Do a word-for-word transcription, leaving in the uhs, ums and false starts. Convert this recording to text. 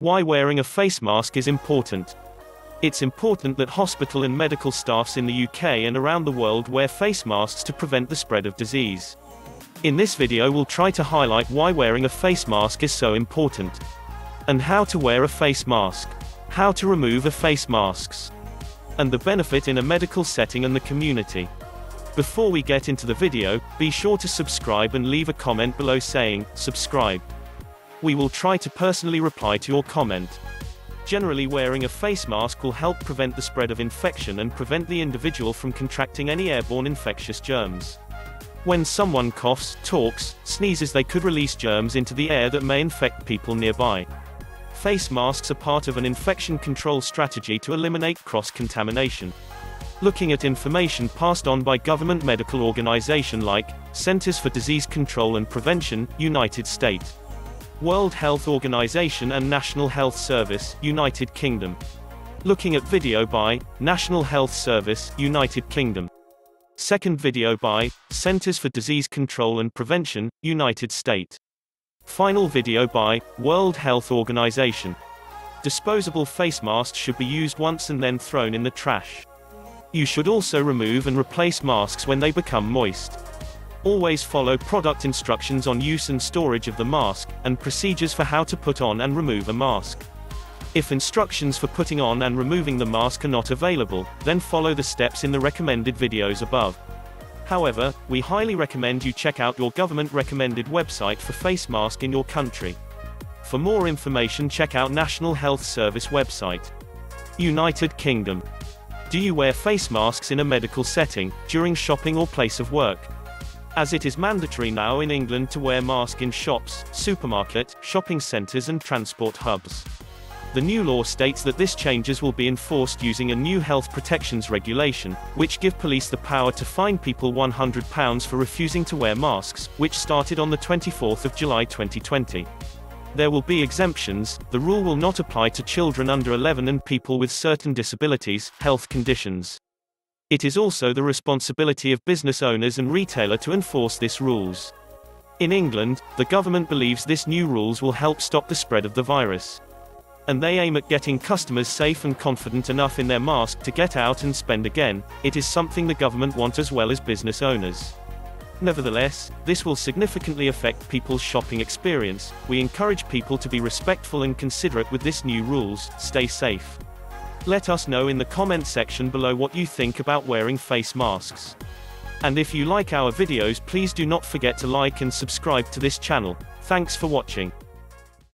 Why wearing a face mask is important. It's important that hospital and medical staffs in the U K and around the world wear face masks to prevent the spread of disease. In this video we'll try to highlight why wearing a face mask is so important. And how to wear a face mask. How to remove a face mask. And the benefit in a medical setting and the community. Before we get into the video, be sure to subscribe and leave a comment below saying, subscribe. We will try to personally reply to your comment. Generally, wearing a face mask will help prevent the spread of infection and prevent the individual from contracting any airborne infectious germs. When someone coughs, talks, sneezes, they could release germs into the air that may infect people nearby. Face masks are part of an infection control strategy to eliminate cross-contamination. Looking at information passed on by government medical organizations like Centers for Disease Control and Prevention, United States, World Health Organization and National Health Service, United Kingdom. Looking at video by National Health Service, United Kingdom. Second video by Centers for Disease Control and Prevention, United States. Final video by World Health Organization. Disposable face masks should be used once and then thrown in the trash. You should also remove and replace masks when they become moist. Always follow product instructions on use and storage of the mask, and procedures for how to put on and remove a mask. If instructions for putting on and removing the mask are not available, then follow the steps in the recommended videos above. However, we highly recommend you check out your government-recommended website for face mask in your country. For more information, check out National Health Service website. United Kingdom. Do you wear face masks in a medical setting, during shopping or place of work? As it is mandatory now in England to wear masks in shops, supermarket, shopping centres and transport hubs. The new law states that this changes will be enforced using a new health protections regulation, which give police the power to fine people one hundred pounds for refusing to wear masks, which started on the twenty-fourth of July twenty twenty. There will be exemptions. The rule will not apply to children under eleven and people with certain disabilities, health conditions. It is also the responsibility of business owners and retailers to enforce these rules. In England, the government believes this new rules will help stop the spread of the virus. And they aim at getting customers safe and confident enough in their mask to get out and spend again. It is something the government want as well as business owners. Nevertheless, this will significantly affect people's shopping experience. We encourage people to be respectful and considerate with this new rules. Stay safe. Let us know in the comment section below what you think about wearing face masks. And if you like our videos, please do not forget to like and subscribe to this channel. Thanks for watching.